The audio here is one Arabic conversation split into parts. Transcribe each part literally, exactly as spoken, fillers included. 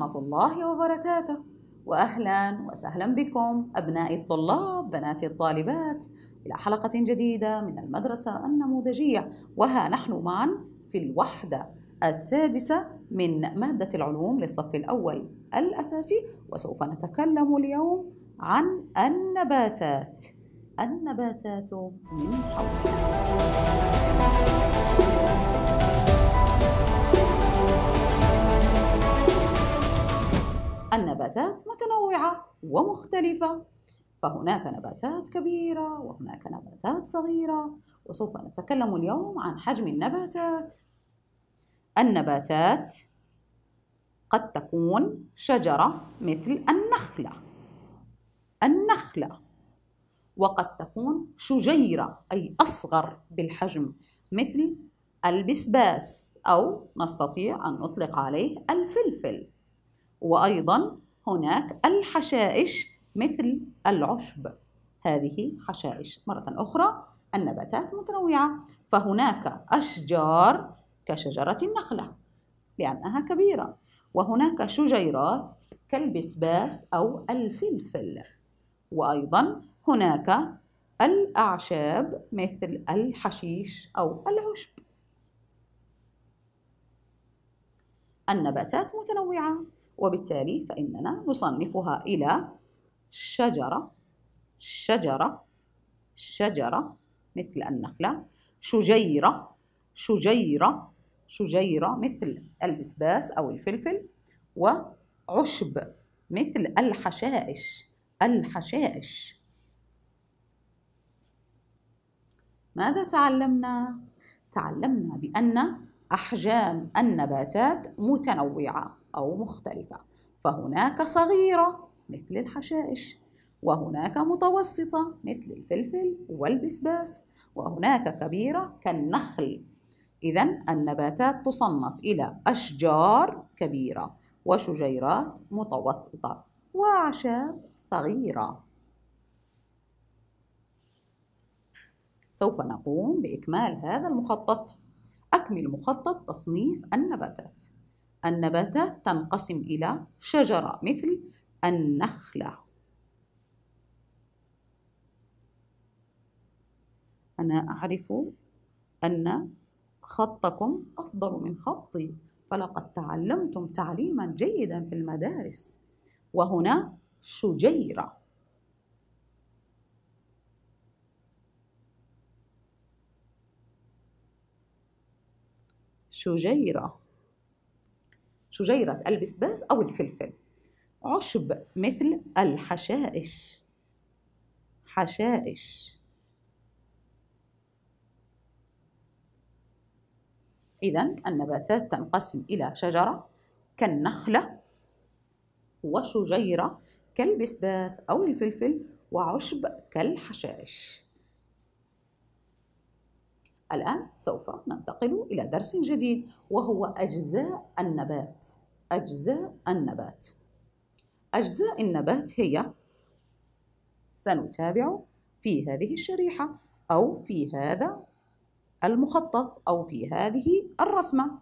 ورحمة الله وبركاته، وأهلا وسهلا بكم أبنائي الطلاب بناتي الطالبات إلى حلقة جديدة من المدرسة النموذجية، وها نحن معا في الوحدة السادسة من مادة العلوم للصف الأول الأساسي، وسوف نتكلم اليوم عن النباتات. النباتات من حولنا. النباتات متنوعة ومختلفة، فهناك نباتات كبيرة وهناك نباتات صغيرة، وسوف نتكلم اليوم عن حجم النباتات. النباتات قد تكون شجرة مثل النخلة النخلة وقد تكون شجيرة أي أصغر بالحجم مثل البسباس، أو نستطيع أن نطلق عليه الفلفل. وأيضا هناك الحشائش مثل العشب، هذه حشائش. مرة أخرى النباتات متنوعة، فهناك أشجار كشجرة النخلة لأنها كبيرة، وهناك شجيرات كالبسباس أو الفلفل، وأيضا هناك الأعشاب مثل الحشيش أو العشب. النباتات متنوعة، وبالتالي فإننا نصنفها إلى شجرة شجرة شجرة مثل النخلة، شجيرة شجيرة شجيرة مثل البسباس أو الفلفل، وعشب مثل الحشائش الحشائش. ماذا تعلمنا؟ تعلمنا بأن أحجام النباتات متنوعة أو مختلفة، فهناك صغيرة مثل الحشائش، وهناك متوسطة مثل الفلفل والبسباس، وهناك كبيرة كالنخل. إذن النباتات تصنف إلى أشجار كبيرة، وشجيرات متوسطة، وأعشاب صغيرة. سوف نقوم بإكمال هذا المخطط. أكمل مخطط تصنيف النباتات. النباتات تنقسم إلى شجرة مثل النخلة. أنا أعرف أن خطكم أفضل من خطي، فلقد تعلمتم تعليما جيدا في المدارس. وهنا شجيرة، شجيرة شجيرة البسباس أو الفلفل، عشب مثل الحشائش حشائش. إذن النباتات تنقسم إلى شجرة كالنخلة، وشجيرة كالبسباس أو الفلفل، وعشب كالحشائش. الآن سوف ننتقل إلى درس جديد، وهو أجزاء النبات. أجزاء النبات أجزاء النبات هي سنتابع في هذه الشريحة أو في هذا المخطط أو في هذه الرسمة.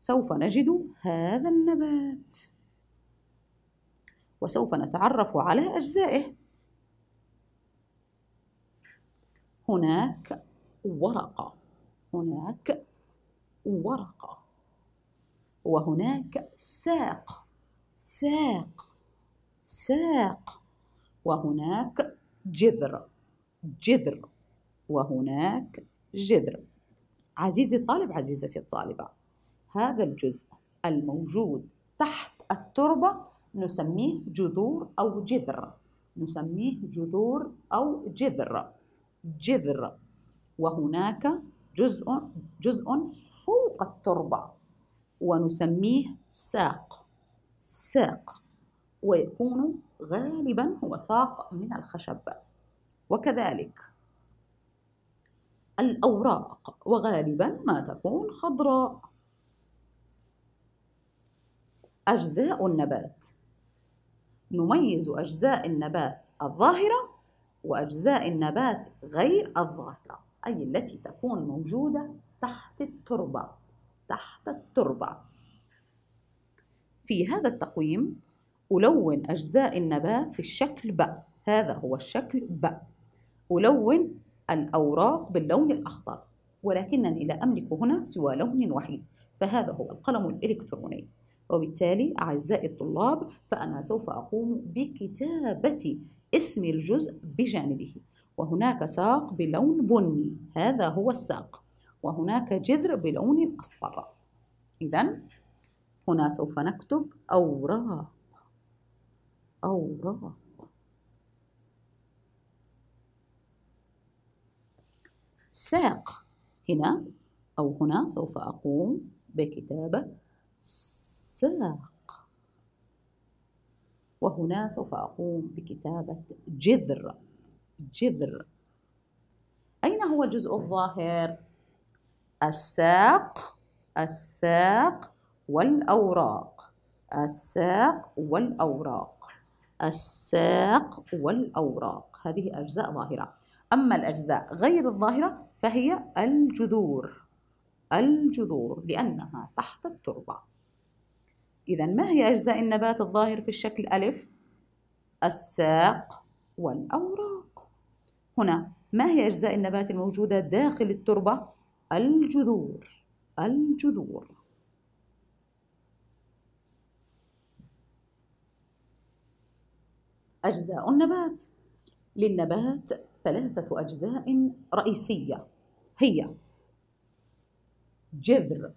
سوف نجد هذا النبات وسوف نتعرف على أجزائه. هناك ورقة هناك ورقة وهناك ساق ساق ساق وهناك جذر جذر وهناك جذر. عزيزي الطالب، عزيزتي الطالبة، هذا الجزء الموجود تحت التربة نسميه جذور أو جذر نسميه جذور أو جذر جذر وهناك جزء جزء فوق التربة ونسميه ساق ساق ويكون غالبا هو ساق من الخشب. وكذلك الأوراق، وغالبا ما تكون خضراء. أجزاء النبات، نميز أجزاء النبات الظاهرة وأجزاء النبات غير الظاهرة، أي التي تكون موجودة تحت التربة تحت التربة في هذا التقويم ألون أجزاء النبات في الشكل ب، هذا هو الشكل ب. ألون الأوراق باللون الأخضر، ولكنني لا أملك هنا سوى لون وحيد، فهذا هو القلم الإلكتروني. وبالتالي أعزائي الطلاب، فأنا سوف أقوم بكتابة اسم الجزء بجانبه. وهناك ساق بلون بني، هذا هو الساق، وهناك جذر بلون أصفر. إذن هنا سوف نكتب أوراق، أوراق. ساق هنا أو هنا سوف أقوم بكتابة ساق، وهنا سوف أقوم بكتابة جذر، جذر. أين هو الجزء الظاهر؟ الساق، الساق والأوراق، الساق والأوراق، الساق والأوراق، هذه أجزاء ظاهرة. أما الأجزاء غير الظاهرة فهي الجذور، الجذور لأنها تحت التربة. إذا ما هي أجزاء النبات الظاهر في الشكل ألف؟ الساق والأوراق. هنا ما هي أجزاء النبات الموجودة داخل التربة؟ الجذور، الجذور. أجزاء النبات. للنبات ثلاثة أجزاء رئيسية، هي جذر،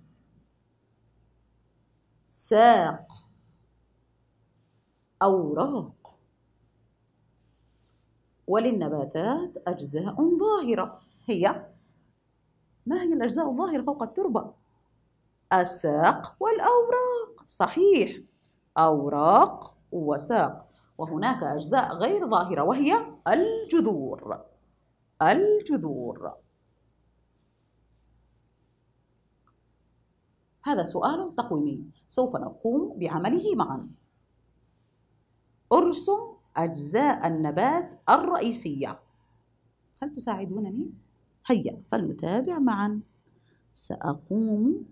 ساق، أوراق. وللنباتات أجزاء ظاهرة، هي ما هي الأجزاء الظاهرة فوق التربة؟ الساق والأوراق، صحيح، أوراق وساق. وهناك أجزاء غير ظاهرة وهي الجذور، الجذور. هذا سؤال تقويمي سوف نقوم بعمله معا. ارسم أجزاء النبات الرئيسية، هل تساعدونني؟ هيا فلنتابع معا. سأقوم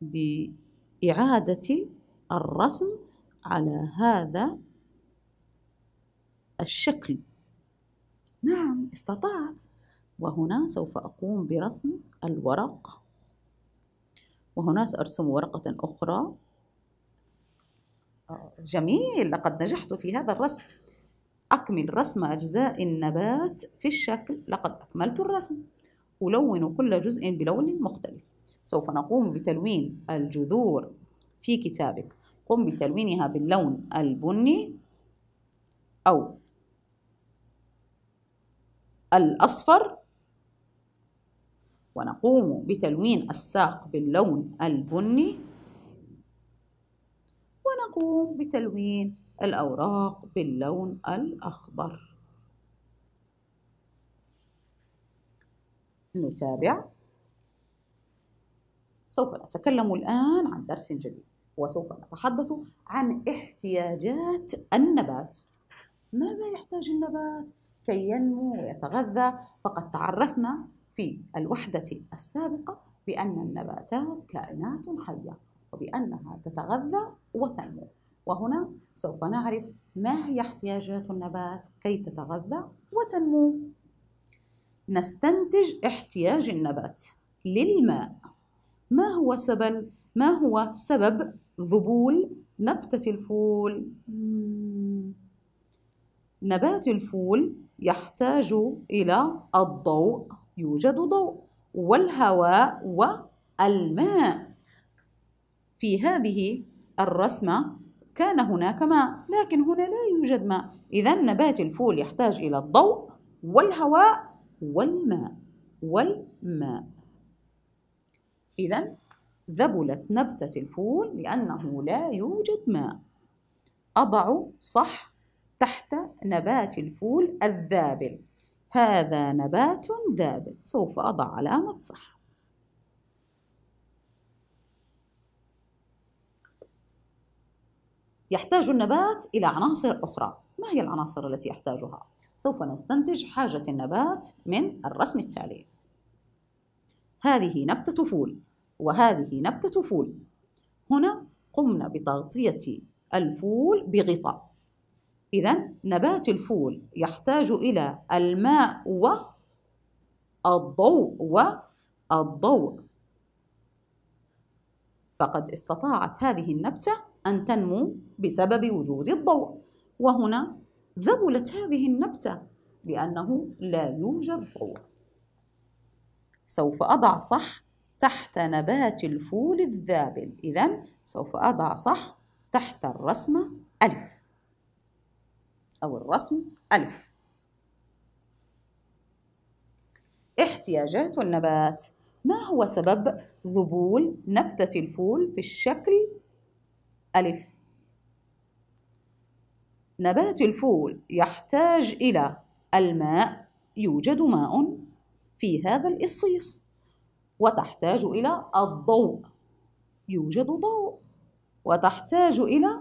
بإعادة الرسم على هذا الشكل. نعم استطعت. وهنا سوف أقوم برسم الورق، وهنا سأرسم ورقة أخرى. جميل، لقد نجحت في هذا الرسم. أكمل رسم أجزاء النبات في الشكل. لقد أكملت الرسم. ألون كل جزء بلون مختلف. سوف نقوم بتلوين الجذور في كتابك، قم بتلوينها باللون البني أو الأصفر، ونقوم بتلوين الساق باللون البني، ونقوم بتلوين الأوراق باللون الأخضر. نتابع. سوف نتكلم الآن عن درس جديد، وسوف نتحدث عن احتياجات النبات. ماذا يحتاج النبات كي ينمو ويتغذى؟ فقد تعرفنا في الوحدة السابقة بأن النباتات كائنات حية، وبأنها تتغذى وتنمو. وهنا سوف نعرف ما هي احتياجات النبات كي تتغذى وتنمو. نستنتج احتياج النبات للماء. ما هو سبب ما هو سبب ذبول نبتة الفول؟ نبات الفول يحتاج إلى الضوء، يوجد ضوء، والهواء، والماء. في هذه الرسمة كان هناك ماء، لكن هنا لا يوجد ماء. إذن نبات الفول يحتاج إلى الضوء والهواء والماء، والماء. إذن ذبلت نبتة الفول لأنه لا يوجد ماء. أضع صح تحت نبات الفول الذابل، هذا نبات ذابل، سوف أضع علامة صح. يحتاج النبات إلى عناصر أخرى. ما هي العناصر التي يحتاجها؟ سوف نستنتج حاجة النبات من الرسم التالي. هذه نبتة فول، وهذه نبتة فول، هنا قمنا بتغطية الفول بغطاء. إذن نبات الفول يحتاج إلى الماء والضوء والضوء فقد استطاعت هذه النبتة أن تنمو بسبب وجود الضوء. وهنا ذبلت هذه النبتة لأنه لا يوجد ضوء. سوف أضع صح تحت نبات الفول الذابل. إذن سوف أضع صح تحت الرسمة ألف أو الرسم ألف. احتياجات النبات. ما هو سبب ذبول نبتة الفول في الشكل ألف؟ نبات الفول يحتاج إلى الماء، يوجد ماء في هذا القصيص، وتحتاج إلى الضوء، يوجد ضوء، وتحتاج إلى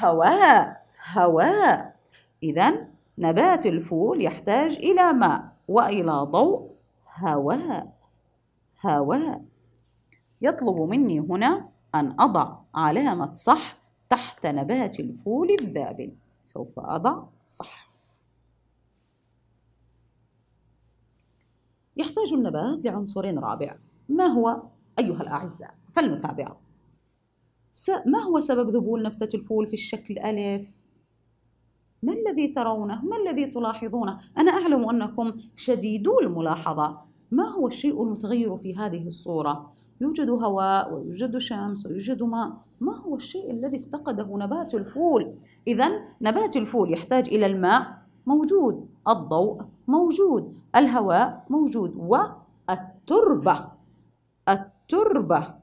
هواء هواء. إذن نبات الفول يحتاج إلى ماء وإلى ضوء هواء هواء. يطلب مني هنا أن أضع علامة صح تحت نبات الفول الذابل. سوف أضع صح. يحتاج النبات لعنصر رابع. ما هو أيها الأعزاء؟ فلنتابع. ما هو سبب ذبول نبتة الفول في الشكل ألف؟ ما الذي ترونه؟ ما الذي تلاحظونه؟ أنا أعلم أنكم شديدو الملاحظة. ما هو الشيء المتغير في هذه الصورة؟ يوجد هواء ويوجد شمس ويوجد ماء. ما هو الشيء الذي افتقده نبات الفول؟ إذن نبات الفول يحتاج إلى الماء موجود، الضوء موجود، الهواء موجود، والتربة التربة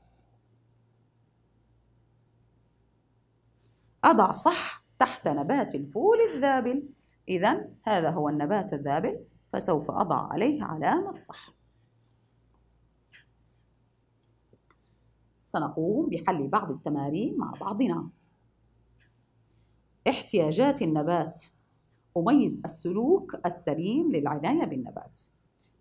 أضع صح تحت نبات الفول الذابل. إذن هذا هو النبات الذابل، فسوف أضع عليه علامة صح. سنقوم بحل بعض التمارين مع بعضنا. احتياجات النبات. أميز السلوك السليم للعناية بالنبات.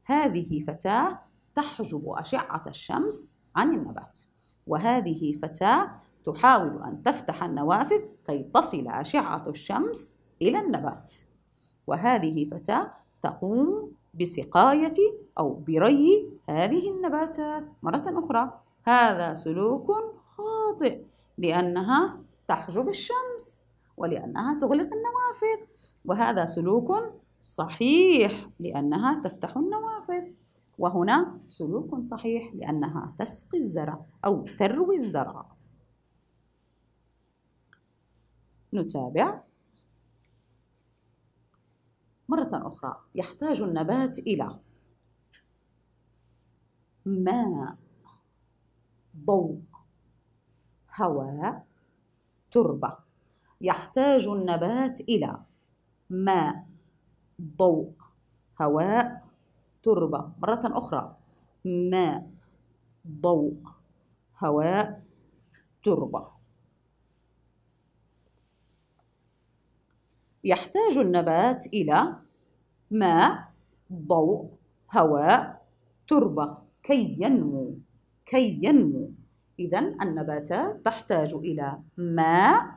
هذه فتاة تحجب أشعة الشمس عن النبات، وهذه فتاة تحاول أن تفتح النوافذ كي تصل أشعة الشمس إلى النبات، وهذه فتاة تقوم بسقاية أو بري هذه النباتات. مرة أخرى، هذا سلوك خاطئ لأنها تحجب الشمس ولأنها تغلق النوافذ، وهذا سلوك صحيح لأنها تفتح النوافذ، وهنا سلوك صحيح لأنها تسقي الزرع أو تروي الزرع. نتابع مرة أخرى. يحتاج النبات إلى ماء، ضوء، هواء، تربة. يحتاج النبات إلى ماء، ضوء، هواء، تربة. مرة أخرى، ماء، ضوء، هواء، تربة. يحتاج النبات إلى ماء، ضوء، هواء، تربة كي ينمو كي ينمو. إذن النباتات تحتاج إلى ماء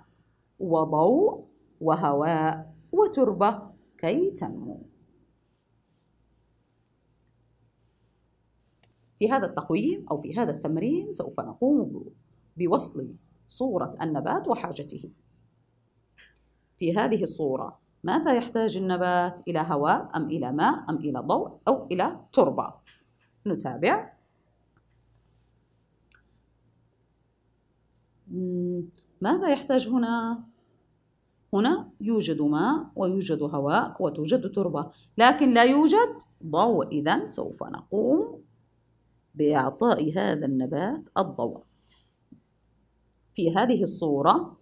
وضوء وهواء وتربة كي تنمو. في هذا التقويم أو في هذا التمرين سوف نقوم بوصل صورة النبات وحاجته. في هذه الصورة ماذا يحتاج النبات؟ إلى هواء أم إلى ماء أم إلى ضوء أو إلى تربة؟ نتابع. ماذا يحتاج هنا؟ هنا يوجد ماء ويوجد هواء وتوجد تربة، لكن لا يوجد ضوء. إذن سوف نقوم بإعطاء هذا النبات الضوء. في هذه الصورة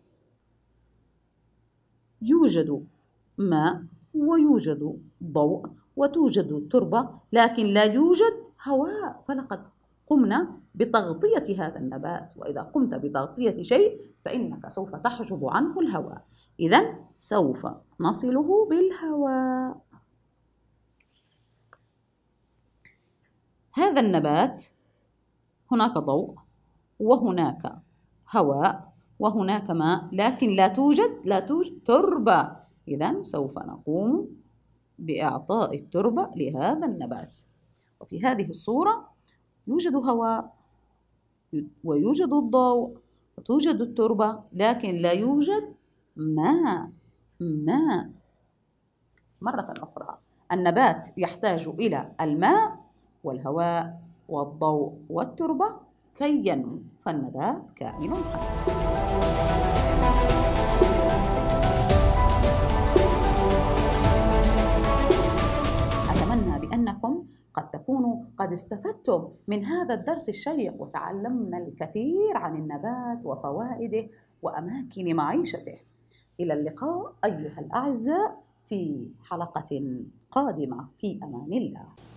يوجد ماء ويوجد ضوء وتوجد تربة، لكن لا يوجد هواء، فلقد قمنا بتغطية هذا النبات، وإذا قمت بتغطية شيء فإنك سوف تحجب عنه الهواء. إذن سوف نصله بالهواء. هذا النبات هناك ضوء وهناك هواء وهناك ماء، لكن لا توجد لا توجد تربة. إذن سوف نقوم بإعطاء التربة لهذا النبات. وفي هذه الصورة يوجد هواء ويوجد الضوء وتوجد التربة، لكن لا يوجد ماء. ماء مرة أخرى، النبات يحتاج إلى الماء والهواء والضوء والتربة كي ينمو، فالنبات كائن حي. أنكم قد تكونوا قد استفدتم من هذا الدرس الشيق، وتعلمنا الكثير عن النبات وفوائده وأماكن معيشته. إلى اللقاء أيها الأعزاء في حلقة قادمة، في أمان الله.